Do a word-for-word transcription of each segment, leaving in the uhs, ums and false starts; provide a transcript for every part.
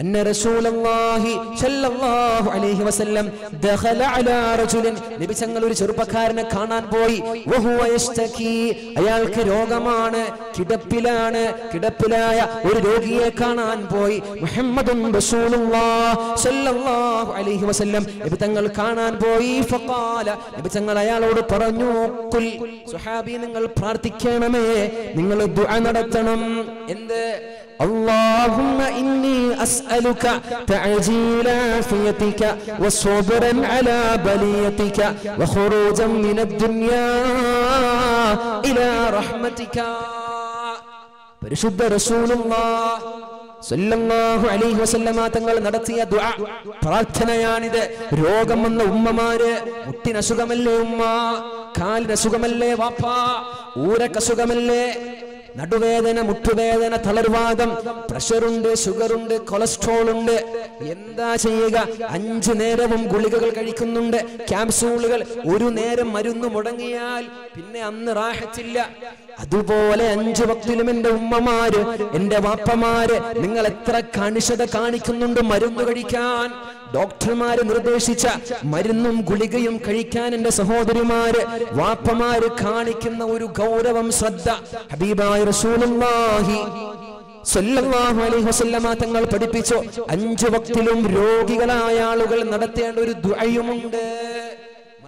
അന്ന റസൂലുള്ളാഹി സ്വല്ലല്ലാഹു അലൈഹി വസല്ലം ദഖല അലാ റജുലിൻ, നബി തങ്ങൾ ഒരു ചെറുപ്പക്കാരനെ കാണാൻ പോയി. വഹുവ യസ്തകി, അയാൾക്ക് രോഗമാണ്, കിടപ്പിലാണ്. കിടപ്പിലായ ഒരു രോഗിയെ കാണാൻ പോയി മുഹമ്മദുൻ റസൂലുള്ളാഹി സ്വല്ലല്ലാഹു അലൈഹി വസല്ലം നബി തങ്ങൾ കാണാൻ പോയി. ഫഖാല, നബി തങ്ങൾ അയാളോട് പറഞ്ഞു, ഖുൽ, സ്വഹാബി നിങ്ങൾ പ്രാർത്ഥിക്കണമേ, നിങ്ങൾ ദുആ നടത്തണം. എന്ത്? اللهم إني أسألك تعجيل عافيتك وصبرا على بليتك وخروجا من الدنيا إلى رحمتك. പരിശുദ്ധ റസൂലുള്ളാഹി സല്ലല്ലാഹു അലൈഹി വസല്ലമ തങ്ങൾ നടത്തിയ ദുആ പ്രാർത്ഥനയാണിത്. രോഗം വന്ന ഉമ്മമാരെ, മുട്ടിനസുഖമല്ലേ ഉമ്മ, കാലിനസുഖമല്ലേ വാപ്പാ, ഊരക്കസുഖമല്ലേ, നടുവേദന, മുട്ടുവേദന, തളർവാദം, പ്രഷറുണ്ട്, ഷുഗറുണ്ട്, കൊളസ്ട്രോൾ ഉണ്ട്, എന്താ ചെയ്യുക? അഞ്ചു നേരവും ഗുളികകൾ കഴിക്കുന്നുണ്ട്, ക്യാപ്സൂളുകൾ. ഒരു നേരം മരുന്ന് മുടങ്ങിയാൽ പിന്നെ അന്ന് റാഹത്തില്ല. അതുപോലെ അഞ്ചു വക്തിലും എൻ്റെ ഉമ്മമാര്, എൻ്റെ വാപ്പമാര്, നിങ്ങൾ എത്ര കണിശത കാണിക്കുന്നുണ്ട് മരുന്ന് കഴിക്കാൻ. ഡോക്ടർമാര് നിർദ്ദേശിച്ച മരുന്നും ഗുളികയും കഴിക്കാൻ എൻ്റെ സഹോദരിമാര്, വാപ്പമാര് കാണിക്കുന്ന ഒരു ഗൗരവം, ശ്രദ്ധ. ഹബീബായ റസൂലുള്ളാഹി സ്വല്ലല്ലാഹു അലൈഹി വസല്ലമ തങ്ങൾ പഠിപ്പിച്ചു. അഞ്ചു വക്തിലും രോഗികളായ ആളുകൾ നടത്തേണ്ട ഒരു ദുആയുമുണ്ട്.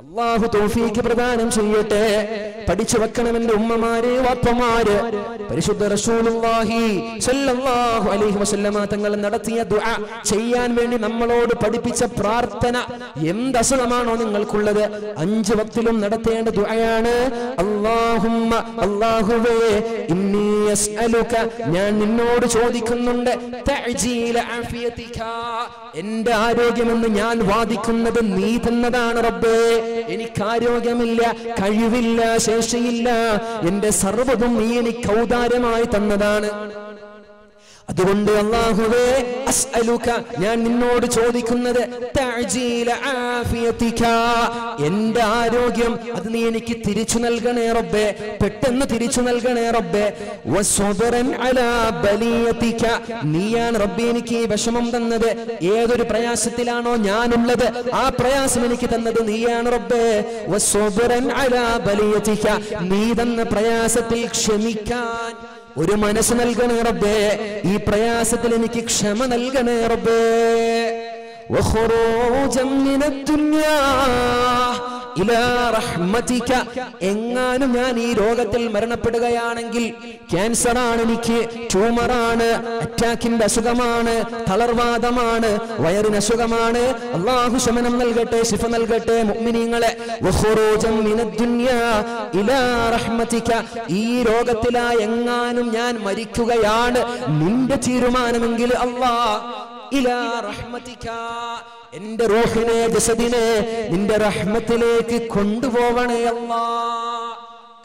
അല്ലാഹു തൗഫീഖ് പ്രദാനം ചെയ്യട്ടെ. പഠിച്ചു വെക്കണം എൻ്റെ ഉമ്മമാരെ, വാപ്പമാര്. പരിശുദ്ധ റസൂലുള്ളാഹി സ്വല്ലല്ലാഹു അലൈഹി വസല്ലമ തങ്ങൾ നടത്തിയ ദുആ ചെയ്യാൻ വേണ്ടി നമ്മളോട് പഠിപ്പിച്ച പ്രാർത്ഥന. എന്ത് അസുഖമാണോ നിങ്ങൾക്കുള്ളത്, അഞ്ചു വക്തിലും നടത്തേണ്ട ദുആയാണ്. അല്ലാഹുമ്മ, അല്ലാഹുവേ, ഇന്നി അസ്അലുക, ഞാൻ നിന്നോട് ചോദിക്കുന്നുണ്ട്, തഅ്ജീല ആഫിയതിക, എൻ്റെ ആരോഗ്യമെന്ന് ഞാൻ വാദിക്കുന്നത് നീ തന്നതാണ് റബ്ബേ. എനിക്ക് ആരോഗ്യമില്ല, കഴിവില്ല, ശേഷിയില്ല, എന്റെ സർവ്വതും നീ എനിക്ക് ഔദാര്യമായി തന്നതാണ്. അതുകൊണ്ട് അല്ലാഹുവേ, അസ്അലുക, ഞാൻ നിന്നോട് ചോദിക്കുന്നത്, തഅ്ജീല ആഫിയതിക, എൻ്റെ ആരോഗ്യം അത് നീ എനിക്ക് തിരിച്ചു നൽകണേ റബ്ബേ, പെട്ടെന്ന് തിരിച്ചു നൽകണേ റബ്ബേ. വസ്വബറൻ അലാ ബലിയതിക, നീയാണ് റബ്ബേ എനിക്ക് വിഷമം തന്നത്. ഏതൊരു പ്രയാസത്തിലാണോ ഞാനുള്ളത് ആ പ്രയാസം എനിക്ക് തന്നത് നീയാണ് റബ്ബേ. വസ്വബറൻ അലാ ബലിയതിക, നീ തന്ന പ്രയാസത്തിൽ ക്ഷമിക്കാൻ ഒരു മനസ്സ് നൽകണേ റബ്ബേ. ഈ പ്രയാസത്തിൽ എനിക്ക് ക്ഷമ നൽകണേ റബ്ബേ. വഖുറൂജൻ മിനദ്ദുനിയാ ഇലാ റഹ്മതിക, എങ്ങാനും ഞാൻ ഈ രോഗത്തിൽ മരണപ്പെടുകയാണെങ്കിൽ, ക്യാൻസർ ആണ്, എനിക്ക് ട്യൂമറാണ്, അറ്റാക്കിന്റെ അസുഖമാണ്, തളർവാദമാണ്, വയറിന് അസുഖമാണ്, അല്ലാഹു ശമനം നൽകട്ടെ, ശിഫ നൽകട്ടെ മുഅ്മിനീങ്ങളെ. വഖുറൂജൻ മിനദ്ദുനിയാ ഇലാ റഹ്മതിക, ഈ രോഗത്തിലാ എങ്ങാനും ഞാൻ മരിക്കുകയാണ് നിന്റെ തീരുമാനമെങ്കിൽ അല്ലാ, ഇലാ റഹ്മതിക, എന്റെ റൂഹിനെ, ജസദിനെ നിന്റെ റഹ്മത്തിലേക്ക് കൊണ്ടുപോവണേ അല്ലാ.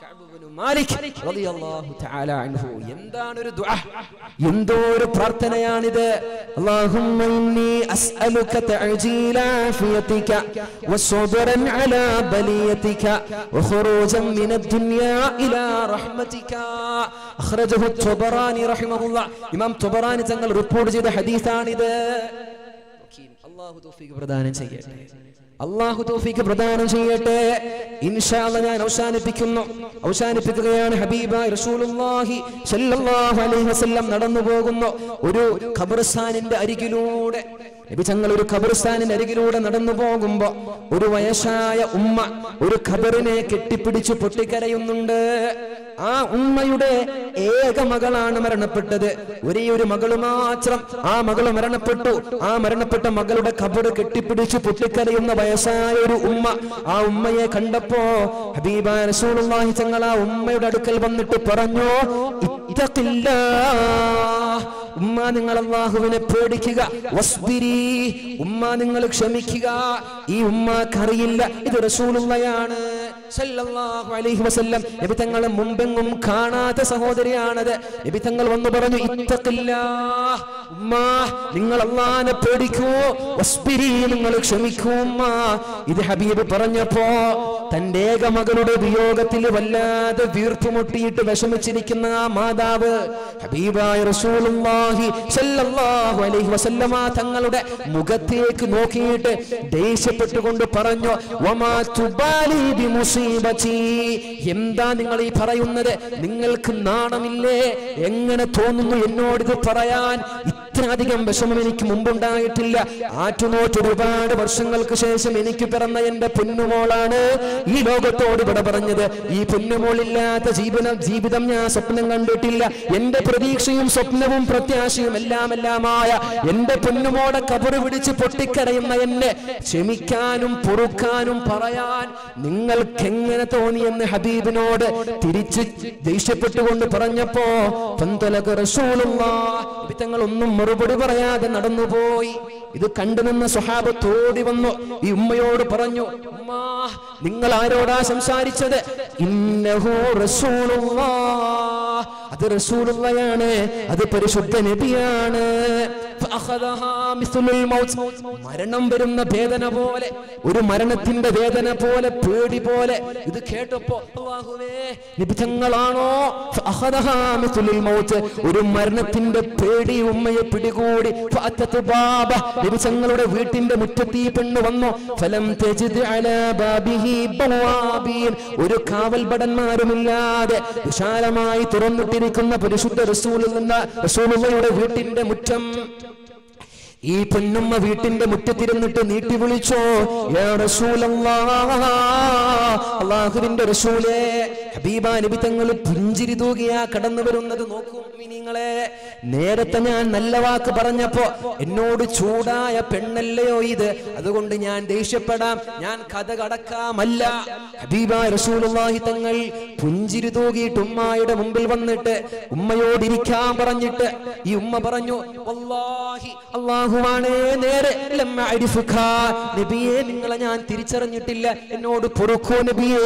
കഅബ് ഇബ്നു മാലിക് റളിയല്ലാഹു തആല അൻഹു, എന്താണ് ഒരു ദുആ, എന്തോ ഒരു പ്രാർത്ഥനയാണിത്. അല്ലാഹുമ്മ ഇന്നി അസ്അലുക തഅ്ജീല ആഫിയതിക വസ്വബറൻ അലാ ബലിയതിക വഖുറൂജൻ മിനദ്ദുനിയാ ഇലാ റഹ്മതിക. അഖ്റജഹു ത്വബറാനി റഹിമഹുല്ലാഹ്, ഇമാം ത്വബറാനി തങ്ങൾ റിപ്പോർട്ട് ചെയ്ത ഹദീസാണിത്. അല്ലാഹു തൗഫീഖ് പ്രദാനം ചെയ്യട്ടെ, അല്ലാഹു തൗഫീഖ് പ്രദാനം ചെയ്യട്ടെ. ഇൻഷാ അല്ലാഹ് ഞാൻ അവസാനിപ്പിക്കുന്നു, അവസാനിപ്പിക്കുകയാണ്. ഹബീബായ റസൂലുള്ളാഹി സ്വല്ലല്ലാഹു അലൈഹി വസല്ലം നടന്നു പോകുന്നു ഒരു ഖബർസ്ഥാനിന്റെ അരികിലൂടെ. നബി തങ്ങൾ ഒരു ഖബർസ്ഥാനിന്റെ അരികിലൂടെ നടന്നു പോകുമ്പോ ഒരു വയസ്സായ ഉമ്മ ഒരു ഖബറിനെ കെട്ടിപ്പിടിച്ചു പൊട്ടിക്കരയുന്നുണ്ട്. Ah, Umayude, Eka Magalan Maranaputta, Uri Magaluma, Ah Magala Maranaputtu, Ah Maranaputta Magaluda Kabuda Ketipidichi Putikari in the Bayasa, Umma, Ah Umaya Kandapo, Habiba Rasulullah Hitangala, Umayuda Kalban to Parano, Itakilla. Umma ningal Allahuvinne pedikkuka wasbiri umma ningal kshamikkuka ee ummak ariyilla idu rasulullahayanu sallallahu alaihi wasallam nabi thangal mumbengum kaanatha sahodariyanathu nabi thangal vannu paranju ittaqillah umma ningal Allahane pedikku wasbiri ningal kshamikku umma idu habib paranjappo tande ega magalude viyogathil vallade veerthumuttiyittu vishamichirikkunna maadavu habibay rasulullah Sallallahu alaihi wasallam Thangalude Mugathekku nokkiyittu deshyappettukondu paranju Wama tubali bi musibati Entha ningal ee parayunnathu Ningalkku naanamille Engane thonnunnu ennod ithu parayan Itraadigam vishamam enikku mumbundayittilla Aattunotu orupaadu varshangalkku shesham enikku piranna ente ponnumoolanu Ee lokathodu vida paranjathu Ee ponnumoolillatha jeevanam jeevitham njan swapnam kandittilla Ente prateekshayum swapnavum Ashim Lamaya, in the Punamoda Kaburu Vidici Potikarayana, Chemikanum, Purukanum, Parayan, Ningal Kenganatoni and the Habibin order, Tirichi, they shepherd on the Paranyapo, Pantalagar Sulama, Pitangalum Murubaya, the Nadanuboi, the Kandanana Sahaba Todivano, Umayo Paranyo, Ma, Ningalaroda, Samsari Chade, Innahu Rasulullah. The Rasulullah, the Parishutanabiana. Akhadaha Mitulil Mouts, Maranam Bedana Bedana Bole, Uru Maranatinda Vedana Pole, Purdy Pole, the Ketopo, Nipitangalano, Akhadaha Mitulil Mout, Uru Maranatinda Purdy, Umay Pidigudi, Fatatu Baba, Nipitangal, Witin, the Mutati Pandavano, Falam Teji the Ala Babihi, Bawabin, Uru Kaval Badan Maramilade, Shalamai, Turandirikana, Padishuta, Rasulullah, Rasulullah, Witin, the Mutam. E Panama Vitin the Mutatiran the Nitibulicho, Ya Rasulallah, Allah in the Rasule, Habiba and Ibitangal, Punjiri Dugia, Kadanavarunda, the Noku Miningale, Neratana, Nalavaka Paranapo, Enod Chuda, a Penaleo either, Adagundan, Deshapada, Yan Kadagadaka, Malla, Habiba, Rasulallah, Hitangal, Punjiri Dugi, Tumaya, the Mumbilvanete, Umayo, Dirika, Paranjita, Yuma Paranjo, Allah, Allah. Lama Idifuka, the B A, Ningalayan, Tirichar and Utilla, and Odu Puruko, the B A,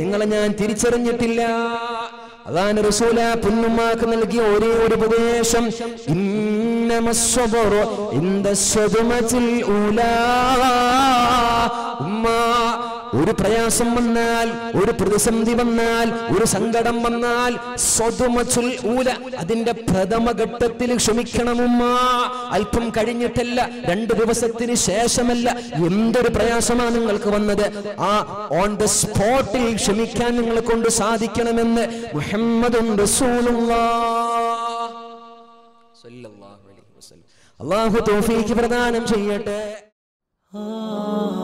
Ningalayan, Tirichar and Utilla. Allah Rasola, Punuma, Kamalagi, Ori, Odibodesham, Inamasoboro, in the Sodomati Ula, Uma. ഒരു പ്രയാസം വന്നാൽ ഒരു പ്രതിസന്ധി വന്നാൽ ഒരു സങ്കടം വന്നാൽ സദമതുൽ ഊല അതിന്റെ പ്രഥമ ഘട്ടത്തിൽ ക്ഷമിക്കണം ഉമ്മ അല്പം കഴിഞ്ഞിട്ടല്ല രണ്ട് ദിവസത്തിനു ശേഷമല്ല എന്തൊരു പ്രയാസമാണ് നിങ്ങൾക്ക് വന്നത് ആ ഓൺ ദി സ്പോട്ടിൽ ക്ഷമിക്കാൻ നിങ്ങളെ കൊണ്ട് സാധിക്കണമെന്ന് മുഹമ്മദുൻ റസൂലുള്ളാഹ് സല്ലല്ലാഹു അലൈഹി വസല്ലം അല്ലാഹു തൗഫീഖ് പ്രദാനം ചെയ്യട്ടെ